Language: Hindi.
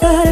संसार